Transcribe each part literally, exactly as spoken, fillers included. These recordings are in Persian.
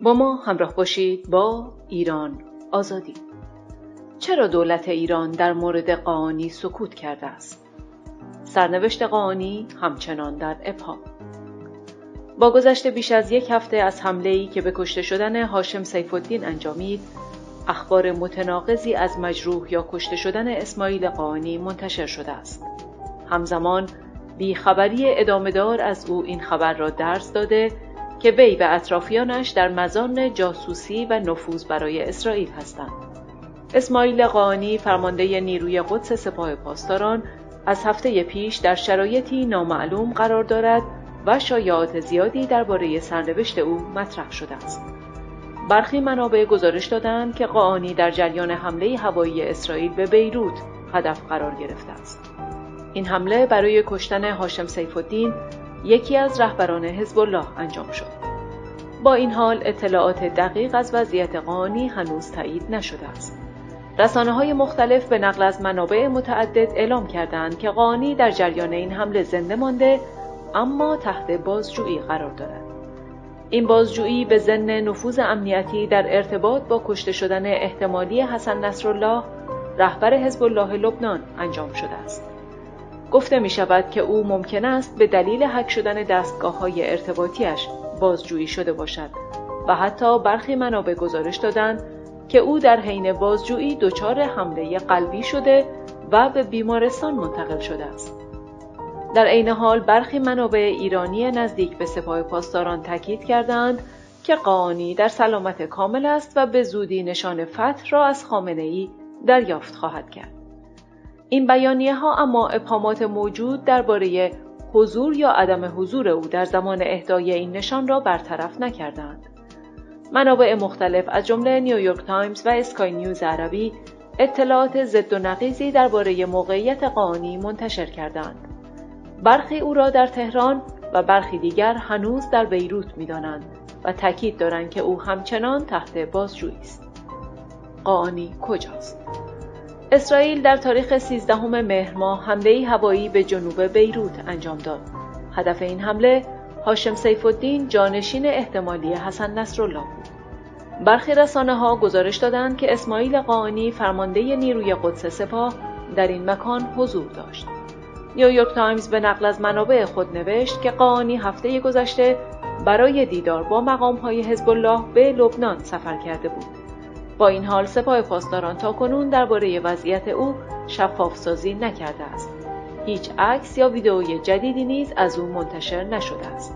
با ما همراه باشید با ایران آزادی. چرا دولت ایران در مورد قاآنی سکوت کرده است؟ سرنوشت قاآنی همچنان در ابهام. با گذشت بیش از یک هفته از حمله‌ای که به کشته شدن هاشم صفیالدین انجامید، اخبار متناقضی از مجروح یا کشته شدن اسماعیل قاآنی منتشر شده است. همزمان بیخبری ادامه‌دار از او این خبر را درس داده که وی و اطرافیانش در مزان جاسوسی و نفوذ برای اسرائیل هستند. اسماعیل قاآنی، فرمانده نیروی قدس سپاه پاسداران، از هفته پیش در شرایطی نامعلوم قرار دارد و شایعات زیادی درباره سرنوشت او مطرح شده است. برخی منابع گزارش دادند که قاآنی در جریان حمله هوایی اسرائیل به بیروت هدف قرار گرفته است. این حمله برای کشتن هاشم سیف‌الدین، یکی از رهبران حزب الله، انجام شد. با این حال اطلاعات دقیق از وضعیت قاآنی هنوز تایید نشده است. رسانه‌های مختلف به نقل از منابع متعدد اعلام کردند که قاآنی در جریان این حمله زنده مانده، اما تحت بازجویی قرار دارد. این بازجویی به ضمن نفوذ امنیتی در ارتباط با کشته شدن احتمالی حسن نصرالله، رهبر حزب الله لبنان، انجام شده است. گفته می شود که او ممکن است به دلیل هک شدن دستگاه‌های ارتباطیش بازجویی شده باشد و حتی برخی منابع گزارش دادند که او در حین بازجویی دچار حمله قلبی شده و به بیمارستان منتقل شده است. در عین حال برخی منابع ایرانی نزدیک به سپاه پاسداران تاکید کردند که قاآنی در سلامت کامل است و به زودی نشان فتح را از خامنه‌ای دریافت خواهد کرد. این بیانیه‌ها اما ابهامات موجود درباره حضور یا عدم حضور او در زمان اهدای این نشان را برطرف نکردند. منابع مختلف از جمله نیویورک تایمز و اسکای نیوز عربی اطلاعات ضد و نقیضی درباره موقعیت قاآنی منتشر کردند. برخی او را در تهران و برخی دیگر هنوز در بیروت می‌دانند و تاکید دارند که او همچنان تحت بازجویی است. قاآنی کجاست؟ اسرائیل در تاریخ سیزدهم مهر ماه حمله‌ای هوایی به جنوب بیروت انجام داد. هدف این حمله هاشم سیف‌الدین، جانشین احتمالی حسن نصرالله بود. برخی رسانه‌ها گزارش دادند که اسماعیل قاآنی، فرمانده نیروی قدس سپاه، در این مکان حضور داشت. نیویورک تایمز به نقل از منابع خود نوشت که قاآنی هفته گذشته برای دیدار با مقام‌های حزب الله به لبنان سفر کرده بود. با این حال سپاه پاسداران تاکنون درباره وضعیت او شفاف‌سازی نکرده است. هیچ عکس یا ویدئوی جدیدی نیز از او منتشر نشده است.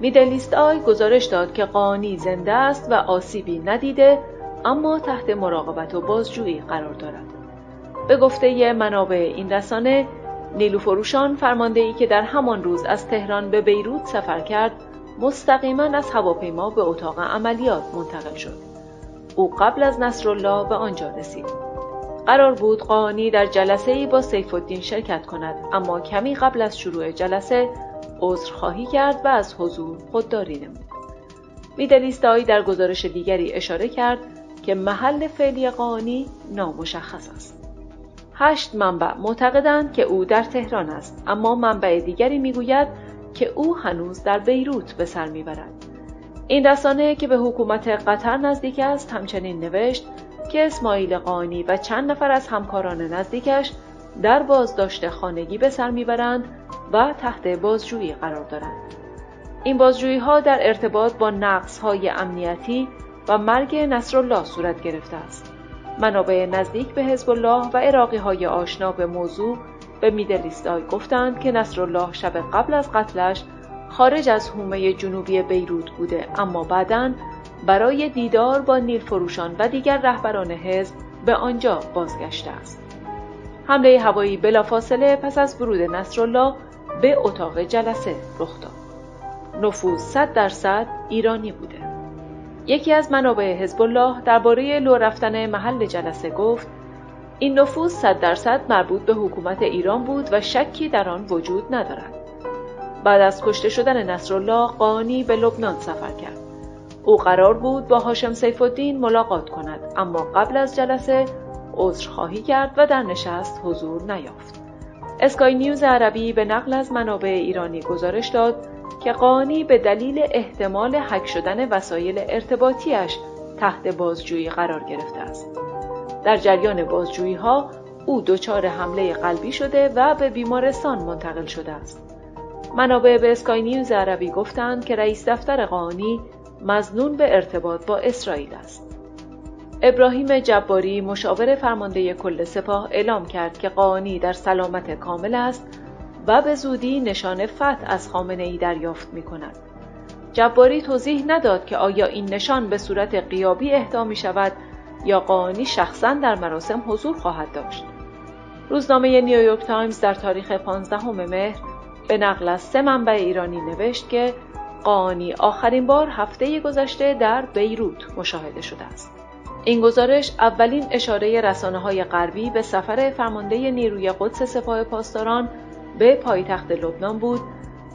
میدل ایست آی گزارش داد که قاآنی زنده است و آسیبی ندیده، اما تحت مراقبت و بازجویی قرار دارد. به گفته منابع این رسانه، نیلوفروشان، فرمانده‌ای که در همان روز از تهران به بیروت سفر کرد، مستقیما از هواپیما به اتاق عملیات منتقل شد. او قبل از نصرالله به آنجا رسید. قرار بود قاآنی در جلسه‌ای با سیف‌الدین شرکت کند، اما کمی قبل از شروع جلسه عذرخواهی کرد و از حضور خودداری نمود. میدل ایست آی در گزارش دیگری اشاره کرد که محل فعلی قاآنی نامشخص است. هشت منبع معتقدند که او در تهران است، اما منبع دیگری میگوید که او هنوز در بیروت به سر میبرد. این رسانه که به حکومت قطر نزدیک است همچنین نوشت که اسماعیل قاآنی و چند نفر از همکاران نزدیکش در بازداشت خانگی به سر میبرند و تحت بازجویی قرار دارند. این بازجویی ها در ارتباط با نقص های امنیتی و مرگ نصرالله صورت گرفته است. منابع نزدیک به حزب الله و عراقی‌های آشنا به موضوع به میدل ایست آی گفتند که نصرالله شب قبل از قتلش خارج از حومه جنوبی بیروت بوده، اما بعداً برای دیدار با نیلفروشان و دیگر رهبران حزب به آنجا بازگشته است. حمله هوایی بلافاصله پس از ورود نصرالله به اتاق جلسه رخ داد. نفوذ صد درصد ایرانی بوده. یکی از منابع حزب الله درباره لو رفتن محل جلسه گفت: این نفوذ صد درصد مربوط به حکومت ایران بود و شکی در آن وجود ندارد. بعد از کشته شدن نصرالله، قاآنی به لبنان سفر کرد. او قرار بود با هاشم سیف‌الدین ملاقات کند، اما قبل از جلسه عذرخواهی کرد و در نشست حضور نیافت. اسکای نیوز عربی به نقل از منابع ایرانی گزارش داد که قاآنی به دلیل احتمال هک شدن وسایل ارتباطیش تحت بازجویی قرار گرفته است. در جریان بازجویی‌ها او دچار حمله قلبی شده و به بیمارستان منتقل شده است. منابع به اسکای نیوز عربی گفتند که رئیس دفتر قاآنی مظنون به ارتباط با اسرائیل است. ابراهیم جباری مشاور فرمانده کل سپاه اعلام کرد که قاآنی در سلامت کامل است و به زودی نشان فتح از خامنه‌ای دریافت می‌کند. جباری توضیح نداد که آیا این نشان به صورت غیابی اهدا می‌شود یا قاآنی شخصاً در مراسم حضور خواهد داشت. روزنامه نیویورک تایمز در تاریخ پانزدهم مهر به نقل از سه منبع ایرانی نوشت که قاآنی آخرین بار هفته گذشته در بیروت مشاهده شده است. این گزارش اولین اشاره رسانه‌های غربی به سفر فرمانده نیروی قدس سپاه پاسداران به پایتخت لبنان بود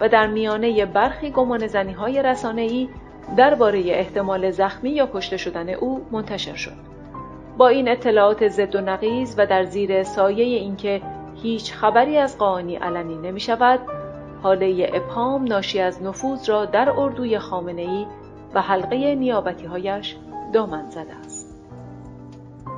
و در میانه برخی گمانه‌زنی‌های رسانه‌ای درباره احتمال زخمی یا کشته شدن او منتشر شد. با این اطلاعات ضد و نقیض و در زیر سایه اینکه هیچ خبری از قاآنی علنی نمی‌شود، حاله ابهام ناشی از نفوذ را در اردوی خامنه‌ای و حلقه نیابتی‌هایش دامن زده است.